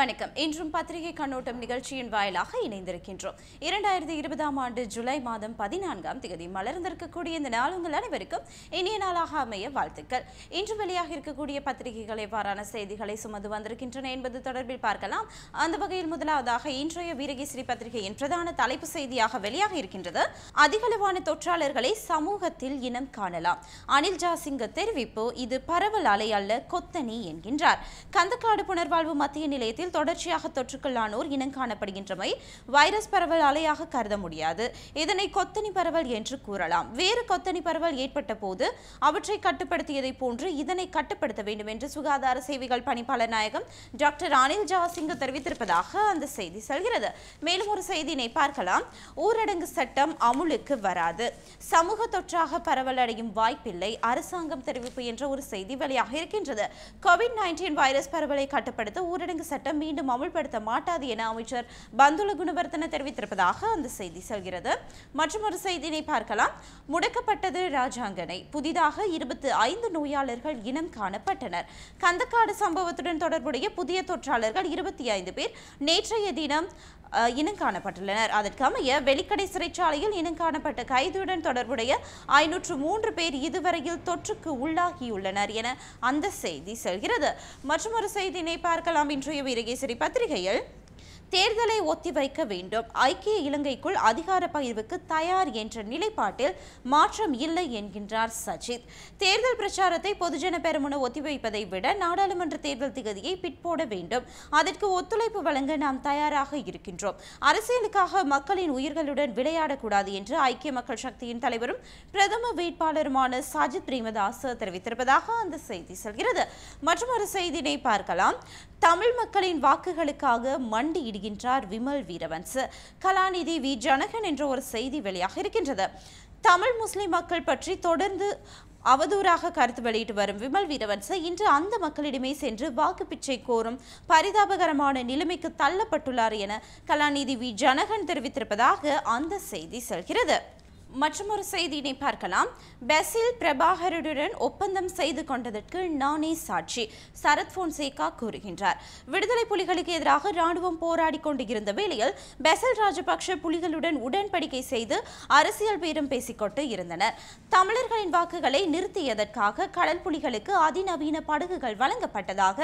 வணக்கம். இன்றும் பத்திரிகை கண்ணோட்டம் நிகழ்ச்சியின் வாயிலாக இணைந்திருக்கின்றோம். 2020ஆம் ஆண்டு ஜூலை மாதம் 14ஆம் தேதி மலர்ந்திருக்கக்கூடிய இந்த நாள் உங்கள் அனைவருக்கும் இனிய நாளாக அமைய வாழ்த்துக்கள். இன்று வெளியாக இருக்கக்கூடிய பத்திரிகைகள் எவ்வாறான செய்திகளை சுமந்து வந்திருக்கின்றன என்பது தொடர்பில் பார்க்கலாம். அந்த வகையில் முதலாவதாக இன்றைய வீரகேசரி பத்திரிகையின் பிரதான தலைப்பு செய்தியாக வெளியாக இருக்கின்றது. அதிகளவான தொற்றாளர்களை சமூகத்தில் இனம் காணலாம். அனில் ஜாசிங்க தெரிவிப்பு, இது பரவல் அலை அல்ல, கொத்தனி என்கின்றார். கந்தக்காடு புனர்வாழ்வு மத்திய நிலையத்தில் தொடர்ச்சியாக தொற்றுக்குள்ளானோர் இனம் காணப்படுகின்றமை வைரஸ் பரவல் அலையாக கருத முடியாது. இதனை கொத்தனி பரவல் என்று கூறலாம். வேறு கொத்தனி பரவல் ஏற்பட்ட போது அவற்றை கட்டுப்படுத்தியதை போன்று இதனை கட்டுப்படுத்த வேண்டும் என்று சுகாதார சேவைகள் பணிப்பாளர் நாயகம் டாக்டர் அனில் ஜாசிங்க தெரிவித்திருப்பதாக அந்த செய்தி செல்கிறது. மேலும் ஒரு செய்தியினை பார்க்கலாம். ஊரடங்கு சட்டம் அமுலுக்கு வராது, சமூக தொற்றாக பரவல் அடையும் வாய்ப்பில்லை, அரசாங்கம் தெரிவிப்பு என்ற ஒரு செய்தி வெளியாக இருக்கின்றது. கோவிட்-19 வைரஸ் பரவலை கட்டுப்படுத்த ஊரடங்கு சட்டம் மீண்டும் அமுல்படுத்த மாட்டாது என அமைச்சர் பந்துல குணவர்த்தன தெரிவித்திருப்பதாக அந்த செய்தி செல்கிறது. மற்றும் ஒரு செய்தியை பார்க்கலாம். முடக்கப்பட்டது ராஜாங்கனை, புதிதாக 25 நோயாளர்கள் இனம் காணப்பட்டனர். கந்தக்காடு சம்பவத்துடன் தொடர்புடைய புதிய தொற்றாளர்கள் 25 பேர் நேற்றைய தினம் இனம் காணப்பட்டுள்ளனர். அதற்கமைய வெளிக்கடை சிறைச்சாலையில் இனம் காணப்பட்ட கைதியுடன் தொடர்புடைய 503 பேர் இதுவரையில் தொற்றுக்கு உள்ளாகியுள்ளனர் என அந்த செய்தி செல்கிறது. மற்றும் ஒரு செய்தியினை பார்க்கலாம். இன்றைய வீரகேசரி பத்திரிகையில் தேர்தலை ஒத்திவைக்க வேண்டும், ஐக்கிய இலங்கைக்குள் அதிகார பகிர்வுக்கு தயார் என்ற நிலைப்பாட்டில் மாற்றம் இல்லை என்கின்றார் சஜித். தேர்தல் பிரச்சாரத்தை பொதுஜன பெரமுன ஒத்திவைப்பதை விட நாடாளுமன்ற தேர்தல் திகதியை பிற்போட வேண்டும், அதற்கு ஒத்துழைப்பு வழங்க நாம் தயாராக இருக்கின்றோம். அரசியலுக்காக மக்களின் உயிர்களுடன் விளையாடக்கூடாது என்று ஐக்கிய மக்கள் சக்தியின் தலைவரும் பிரதம வேட்பாளருமான சஜித் பிரேமதாச தெரிவித்திருப்பதாக அந்த செய்தி செல்கிறது. மற்றொரு செய்தியை பார்க்கலாம். தமிழ் மக்களின் வாக்குகளுக்காக மண்டியிடும் விமல் வீரவன்ச கலாநிதி வி. ஜனகன் என்ற ஒரு செய்தி வெளியாக இருக்கின்றது. தமிழ் முஸ்லிம் மக்கள் பற்றி தொடர்ந்து அவதூறாக கருத்து வெளியிட்டு வரும் விமல் வீரவன்ச இன்று அந்த மக்களிடமே சென்று வாக்கு பிச்சை கோரும் பரிதாபகரமான நிலைமைக்கு தள்ளப்பட்டுள்ளார் என கலாநிதி வி. ஜனகன் தெரிவித்திருப்பதாக அந்த செய்தி செல்கிறது. மற்றொரு செய்தியினை பார்க்கலாம். பெசில் பிரபாகருடன் ஒப்பந்தம் செய்து கொண்டதற்கு நானே சாட்சி, சரத் போன்சேகா கூறுகின்றார். விடுதலை புலிகளுக்கு எதிராக ராணுவம் போராடி கொண்டிருந்த வேளையில் பெசில் ராஜபக்ஷ புலிகளுடன் உடன்படிக்கை செய்து அரசியல் பேரம் பேசிக்கொண்டு இருந்தனர். தமிழர்களின் வாக்குகளை நிறுத்தியதற்காக கடல் புலிகளுக்கு அதிநவீன படகுகள் வழங்கப்பட்டதாக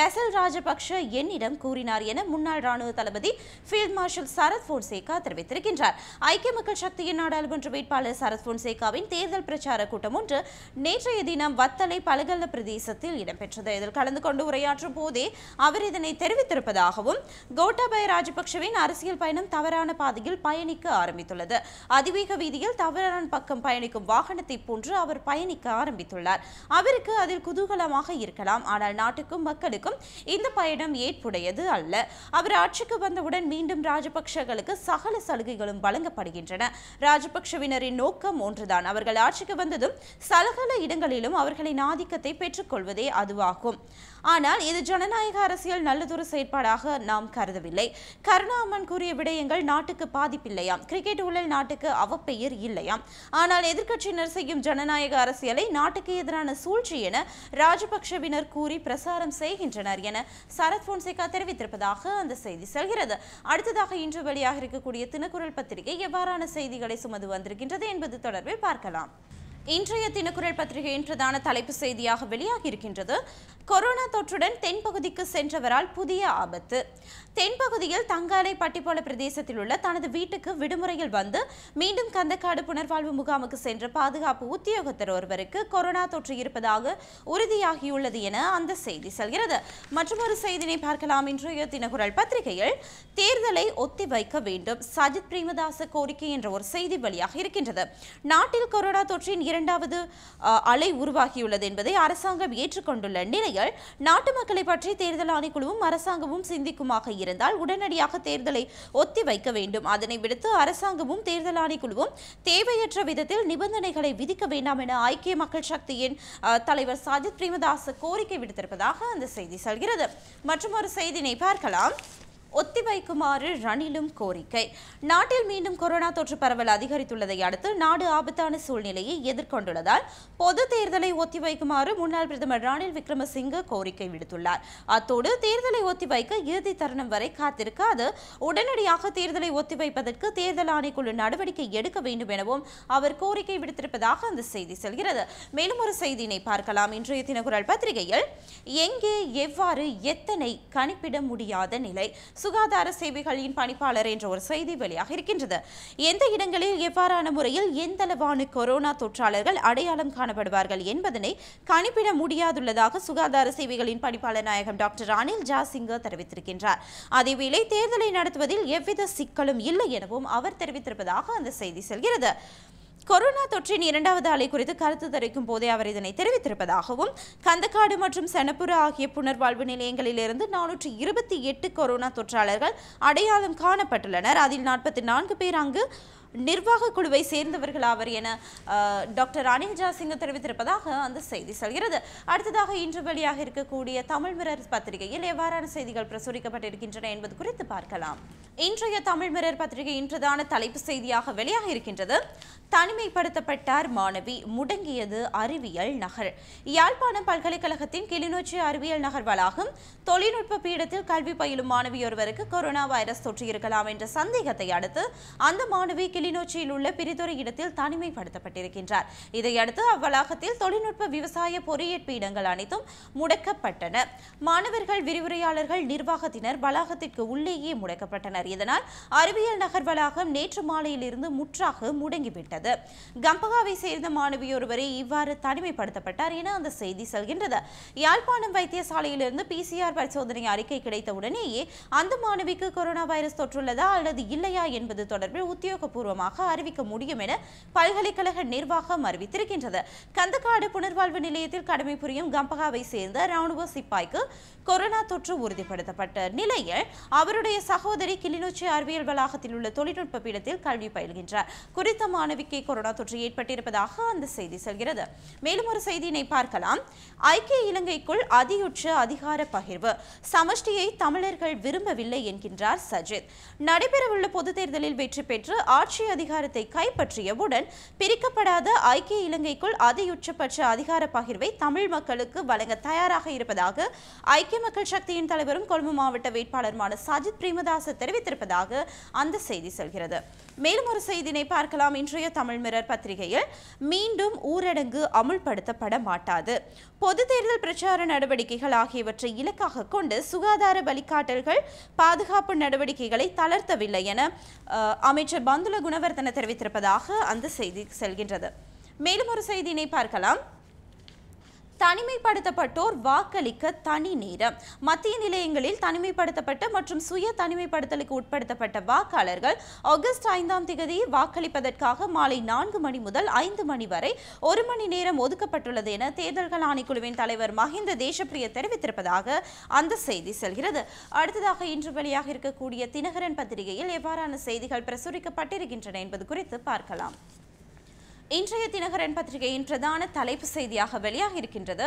பெசில் ராஜபக்ஷ என்னிடம் கூறினார் என முன்னாள் ராணுவ தளபதி ஃபீல்ட் மார்ஷல் சரத் போன்சேகா தெரிவித்திருக்கின்றார். ஐக்கிய மக்கள் சக்தியின் நாடாளுமன்ற வேட்பாளர் சரத் போன்சேகாவின் தேர்தல் பிரச்சார கூட்டம் ஒன்று நேற்றைய தினம் வத்தலை பலகல்ல பிரதேசத்தில் இடம்பெற்றது. இதில் கலந்து கொண்டு உரையாற்றும் போதே அவர் இதனை தெரிவித்திருப்பதாகவும் கோட்டாபய ராஜபக்ஷவின் அரசியல் பயணம் தவறான பாதையில் பயணிக்க ஆரம்பித்துள்ளது, அதிவேக வீதியில் தவறான பக்கம் பயணிக்கும் வாகனத்தை போன்று அவர் பயணிக்க ஆரம்பித்துள்ளார், அவருக்கு அதில் குதூகலமாக இருக்கலாம், ஆனால் நாட்டுக்கும் மக்களுக்கும் இந்த பயணம் ஏற்புடையது அல்ல. அவர் ஆட்சிக்கு வந்தவுடன் மீண்டும் ராஜபக்ஷகளுக்கு சகல சலுகைகளும் வழங்கப்படுகின்றன. ராஜபக்ஷ நோக்கம் ஒன்றுதான், அவர்கள் ஆட்சிக்கு வந்ததும் சலகல இடங்களிலும் அவர்களின் ஆதிக்கத்தை பெற்றுக் கொள்வதே அதுவாகும். ஆனால் இது ஜனநாயக அரசியல் நல்லதொரு செயற்பாடாக நாம் கருதவில்லை. கருணாமன் கூறிய விடயங்கள் நாட்டுக்கு பாதிப்பில்லையாம், கிரிக்கெட் ஊழல் நாட்டுக்கு அவப்பெயர் இல்லையாம், ஆனால் எதிர்க்கட்சியினர் செய்யும் ஜனநாயக அரசியலை நாட்டுக்கு எதிரான சூழ்ச்சி என ராஜபக்ஷவினர் கூறி பிரசாரம் செய்கின்றனர் என சரத் போன்சேகா தெரிவித்திருப்பதாக அந்த செய்தி செல்கிறது. அடுத்ததாக இன்று வெளியாக இருக்கக்கூடிய தினக்குரல் பத்திரிகை எவ்வாறான செய்திகளை சுமது வந்திருக்கின்றது என்பது தொடர்பில் பார்க்கலாம். இன்றைய தினக்குரல் பத்திரிகையின் பிரதான தலைப்பு செய்தியாக வெளியாகி இருக்கின்றது. கொரோனா தொற்றுடன் தென்பகுதிக்கு சென்றவரால் புதிய ஆபத்து. தென்பகுதியில் தங்காலை பட்டிப்போல பிரதேசத்தில் உள்ள தனது வீட்டுக்கு விடுமுறையில் வந்து மீண்டும் கந்தக்காடு புனர்வாழ்வு முகாமுக்கு சென்ற பாதுகாப்பு உத்தியோகத்தர் ஒருவருக்கு கொரோனா தொற்று இருப்பதாக உறுதியாகியுள்ளது என அந்த செய்தி செல்கிறது. மற்றொரு செய்தியை பார்க்கலாம். இன்றைய தினக்குரல் பத்திரிகையில் தேர்தலை ஒத்திவைக்க வேண்டும், சஜித் பிரேமதாச கோரிக்கை என்ற ஒரு செய்தி வெளியாக இருக்கின்றது. நாட்டில் கொரோனா தொற்றின் 2வது அலை உருவாகியுள்ளது என்பதை அரசாங்கம் ஏற்றுக்கொண்டுள்ள நிலையில் நாட்டு மக்களை பற்றி தேர்தல் ஆணைக்குழுவும் அரசாங்கமும் சிந்திக்குமாக இருந்தால் உடனடியாக தேர்தலை ஒத்திவைக்க வேண்டும். அதனை விடுத்து அரசாங்கமும் தேர்தல் ஆணைக்குழுவும் தேவையற்ற விதத்தில் நிபந்தனைகளை விதிக்க வேண்டாம் என ஐக்கிய மக்கள் சக்தியின் தலைவர் சஜித் பிரேமதாச கோரிக்கை விடுத்திருப்பதாக அந்த செய்தி செல்கிறது. மற்றொரு செய்தியை பார்க்கலாம். ஒத்திவைக்குமாறு ரணிலும் கோரிக்கை. நாட்டில் மீண்டும் கொரோனா தொற்று பரவல் அதிகரித்துள்ளதை அடுத்து நாடு ஆபத்தான சூழ்நிலையை எதிர்கொண்டுள்ளதால் பொது தேர்தலை ஒத்திவைக்குமாறு முன்னாள் பிரதமர் ரணில் விக்ரமசிங்க கோரிக்கை விடுத்துள்ளார். அத்தோடு தேர்தலை ஒத்திவைக்க இறுதி தருணம் வரை காத்திருக்க அது உடனடியாக தேர்தலை ஒத்திவைப்பதற்கு தேர்தல் ஆணைக்குழு நடவடிக்கை எடுக்க வேண்டும் எனவும் அவர் கோரிக்கை விடுத்திருப்பதாக அந்த செய்தி செல்கிறது. மேலும் ஒரு செய்தியினை பார்க்கலாம். இன்றைய தினக்குரல் பத்திரிகையில் எங்கே எவ்வாறு எத்தனை கணிப்பிட முடியாத நிலை, சுகாதார சேவைகளின் பணிப்பாளர் என்ற ஒரு செய்தி வெளியாக இருக்கின்றது. எந்த இடங்களில் எவ்வாறான முறையில் எந்தளவான கொரோனா தொற்றாளர்கள் அடையாளம் காணப்படுவார்கள் என்பதனை கணிப்பிட முடியாதுள்ளதாக சுகாதார சேவைகளின் பணிப்பாளர் நாயகம் டாக்டர் அனில் ஜாசிங்க தெரிவித்திருக்கின்றார். அதேவேளை தேர்தலை நடத்துவதில் எவ்வித சிக்கலும் இல்லை எனவும் அவர் தெரிவித்திருப்பதாக அந்த செய்தி செல்கிறது. கொரோனா தொற்றின் இரண்டாவது அலை குறித்து கருத்து தெரிவிக்கும் போதே அவர் இதனை தெரிவித்திருப்பதாகவும் கந்தக்காடு மற்றும் செனப்புரா ஆகிய புனர்வாழ்வு நிலையங்களிலிருந்து 428 கொரோனா தொற்றாளர்கள் அடையாளம் காணப்பட்டுள்ளனர். அதில் 44 பேர் அங்கு நிர்வாக குழுவை சேர்ந்தவர்கள் ஆவர் என டாக்டர் அனில் ஜாசிங்க தெரிவித்திருப்பதாக அந்த செய்தி செல்கிறது. அடுத்ததாக இன்று வெளியாக இருக்கக்கூடிய தமிழ் மிரர் பத்திரிகையில் எவ்வாறான செய்திகள் பிரசுரிக்கப்பட்டிருக்கின்றன என்பது குறித்து பார்க்கலாம். இன்றைய தமிழ் மிரர் பத்திரிகையின் பிரதான தலைப்பு செய்தியாக வெளியாக இருக்கின்றது. தனிமைப்படுத்தப்பட்டார் மாணவி, முடங்கியது அறிவியல் நகர். யாழ்ப்பாணம் பல்கலைக்கழகத்தின் கிளிநொச்சி அறிவியல் நகர் வளாகம் தொழில்நுட்ப பீடத்தில் கல்வி பயிலும் மாணவியொருவருக்கு கொரோனா வைரஸ் தொற்று இருக்கலாம் என்ற சந்தேகத்தை அடுத்து அந்த மாணவி கிளிநொச்சியில் உள்ள பிரிதுறை இடத்தில் தனிமைப்படுத்தப்பட்டிருக்கின்றார். இதையடுத்து அவ்வளாகத்தில் தொழில்நுட்ப விவசாய பொறியியற்பு இடங்கள் அனைத்தும் முடக்கப்பட்டன. மாணவர்கள், விரிவுரையாளர்கள், நிர்வாகத்தினர் வளாகத்திற்கு உள்ளேயே முடக்கப்பட்டனர். இதனால் அறிவியல் நகர் வளாகம் நேற்று மாலையிலிருந்து முற்றாக முடங்கிவிட்டது. கம்பகாவை சேர்ந்த மாணவியொருவரை இவ்வாறு தனிமைப்படுத்தப்பட்டார் என அந்த செய்தி செல்கின்றது. யாழ்ப்பாணம் வைத்தியசாலையிலிருந்து பிசிஆர் பரிசோதனை அறிக்கை கிடைத்தவுடனேயே அந்த மாணவிக்கு கொரோனா வைரஸ் தொற்றுள்ளதா அல்லது இல்லையா என்பது தொடர்பில் உத்தியோகபூர்வமாக அறிவிக்க முடியும் என பல்கலைக்கழக நிர்வாகம் அறிவித்திருக்கின்றது. கந்தக்காடு புனர்வாழ்வு நிலையத்தில் கடமை புரியும் கம்பகாவை சேர்ந்த ராணுவ சிப்பாய்க்கு கொரோனா தொற்று உறுதிப்படுத்தப்பட்ட நிலையில் அவருடைய சகோதரி கிளிநொச்சி அறிவியல் வளாகத்தில் உள்ள தொழில்நுட்ப பீடத்தில் கல்வி பயில்கின்றார். குறித்த மாணவிக்கு கொரோனா தொற்று ஏற்பட்டிருப்பதாக அந்த செய்தி செல்கிறது. மேலும் ஒரு செய்தியினை பார்க்கலாம். ஐக்கிய இலங்கைக்குள் அதியுற்ற அதிகார பகிர்வு, சமஷ்டியை தமிழர்கள் விரும்பவில்லை என்கின்றார் சஜித். நடைபெறவுள்ள பொது தேர்தலில் வெற்றி பெற்று ஆட்சி அதிகாரத்தை கைப்பற்றியவுடன் பிரிக்கப்படாத ஐக்கிய இலங்கைக்குள் அதியுச்சபட்ச அதிகார பகிர்வை தமிழ் மக்களுக்கு வழங்க தயாராக இருப்பதாக ஐக்கிய மக்கள் சக்தியின் தலைவரும் கொழும்பு மாவட்ட வேட்பாளருமான சஜித் பிரேமதாச தெரிவித்திருப்பதாக அந்த செய்தி செல்கிறது. மேலும் ஒரு செய்தியினை பார்க்கலாம். இன்றைய தமிழ் மிரர் பத்திரிகையில் மீண்டும் ஊரடங்கு அமுல்படுத்தப்பட மாட்டாது, பொது தேர்தல் பிரச்சார நடவடிக்கைகள் ஆகியவற்றை இலக்காக கொண்டு சுகாதார வழிகாட்டல்கள், பாதுகாப்பு நடவடிக்கைகளை தளர்த்தவில்லை என அமைச்சர் பந்துல குணவர்தன தெரிவித்திருப்பதாக அந்த செய்தி செல்கின்றது. மேலும் ஒரு செய்தியினை பார்க்கலாம். தனிமைப்படுத்தப்பட்டோர் வாக்களிக்க தனி நேரம், மத்திய நிலையங்களில் தனிமைப்படுத்தப்பட்ட மற்றும் சுய தனிமைப்படுத்தலுக்கு உட்படுத்தப்பட்ட வாக்காளர்கள் ஆகஸ்ட் 5ஆம் தேதி வாக்களிப்பதற்காக மாலை 4 மணி முதல் 5 மணி வரை 1 மணி நேரம் ஒதுக்கப்பட்டுள்ளது என தேர்தல்கள் ஆணைக்குழுவின் தலைவர் மஹிந்த தேசப்பிரிய தெரிவித்திருப்பதாக அந்த செய்தி செல்கிறது. அடுத்ததாக இன்று வெளியாக இருக்கக்கூடிய தினகரன் பத்திரிகையில் எவ்வாறான செய்திகள் பிரசுரிக்கப்பட்டிருக்கின்றன என்பது குறித்து பார்க்கலாம். இன்றைய தினகரன் பத்திரிகையின் பிரதான தலைப்பு செய்தியாக வெளியாக இருக்கின்றது.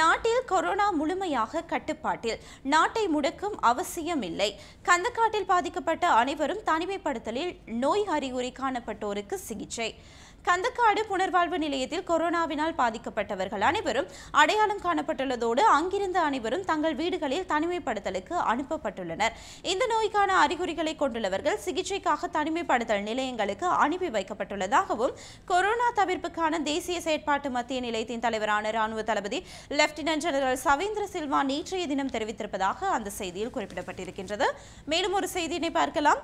நாட்டில் கொரோனா முழுமையாக கட்டுப்பாட்டில், நாட்டை முடக்கும் அவசியமில்லை, கந்தக்காட்டில் பாதிக்கப்பட்ட அனைவரும் தனிமைப்படுத்தலில், நோய் அறிகுறி காணப்பட்டோருக்கு சிகிச்சை. கந்தக்காடு புனர்வாழ்வு நிலையத்தில் கொரோனாவினால் பாதிக்கப்பட்டவர்கள் அனைவரும் அடையாளம் காணப்பட்டுள்ளதோடு அங்கிருந்த அனைவரும் தங்கள் வீடுகளில் தனிமைப்படுத்தலுக்கு அனுப்பப்பட்டுள்ளனர். இந்த நோய்க்கான அறிகுறிகளை கொண்டுள்ளவர்கள் சிகிச்சைக்காக தனிமைப்படுத்தல் நிலையங்களுக்கு அனுப்பி வைக்கப்பட்டுள்ளதாகவும் கொரோனா தவிர்ப்புக்கான தேசிய செயற்பாட்டு மத்திய நிலையத்தின் தலைவரான ராணுவ தளபதி லெப்டினன்ட் ஜெனரல் சவேந்திர சில்வா நேற்றைய தினம் தெரிவித்திருப்பதாக அந்த செய்தியில் குறிப்பிடப்பட்டிருக்கின்றது. மேலும் ஒரு செய்தியினை பார்க்கலாம்.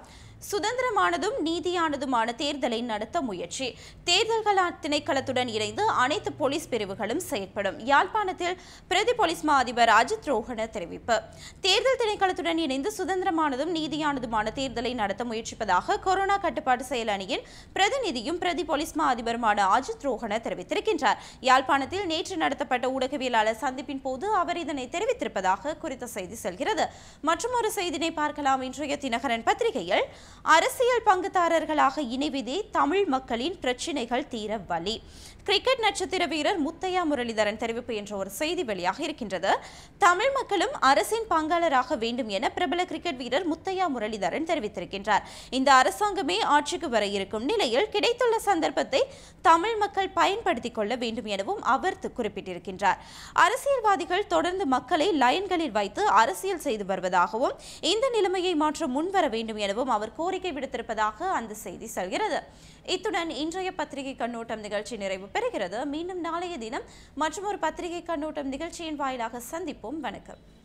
சுதந்திரமானதும் நீதியானதுமான தேர்தலை நடத்த முயற்சி, தேர்தல்கள் திணைக்களத்துடன் இணைந்து அனைத்து போலீஸ் பிரிவுகளும் செயற்படும், யாழ்ப்பாணத்தில் பிரதி போலீஸ் மா அதிபர் அஜித் ரோஹண தெரிவிப்பு. தேர்தல் திணைக்களத்துடன் இணைந்து சுதந்திரமானதும் நீதியானதுமான தேர்தலை நடத்த முயற்சிப்பதாக கொரோனா கட்டுப்பாட்டு செயல் அணியின் பிரதிநிதியும் பிரதி போலீஸ் மா அதிபருமான அஜித் ரோஹண தெரிவித்திருக்கின்றார். யாழ்ப்பாணத்தில் நேற்று நடத்தப்பட்ட ஊடகவியலாளர் சந்திப்பின் போது அவர் இதனை தெரிவித்திருப்பதாக குறித்த செய்தி செல்கிறது. மற்றும் ஒரு செய்தியினை பார்க்கலாம். இன்றைய தினகரன் பத்திரிகையில் அரசியல் பங்குதாரர்களாக இணைவதே தமிழ் மக்களின் பிரச்சனைகள் தீர வழி. கிரிக்கெட் நட்சத்திர வீரர் முத்தையா முரளிதரன் தெரிவிப்பு என்ற ஒரு செய்தி வெளியாக இருக்கின்றது. தமிழ் மக்களும் அரசின் பங்காளராக வேண்டும் என பிரபல கிரிக்கெட் வீரர் முத்தையா முரளிதரன் தெரிவித்திருக்கின்றார். இந்த அரசாங்கமே ஆட்சிக்கு வர இருக்கும் நிலையில் கிடைத்துள்ள சந்தர்ப்பத்தை தமிழ் மக்கள் பயன்படுத்திக் கொள்ள வேண்டும் எனவும் அவர் குறிப்பிட்டிருக்கின்றார். அரசியல்வாதிகள் தொடர்ந்து மக்களை லயன்களில் வைத்து அரசியல் செய்து வருவதாகவும் இந்த நிலைமையை மாற்ற முன்வர வேண்டும் எனவும் அவர் கோரிக்கை விடுத்திருப்பதாக அந்த செய்தி செல்கிறது. இத்துடன் இன்றைய பத்திரிகை கண்ணோட்டம் நிகழ்ச்சி நிறைவு பெறுகிறது. மீண்டும் நாளைய தினம் மற்றும் ஒரு பத்திரிகை கண்ணோட்டம் நிகழ்ச்சியின் வாயிலாக சந்திப்போம். வணக்கம்.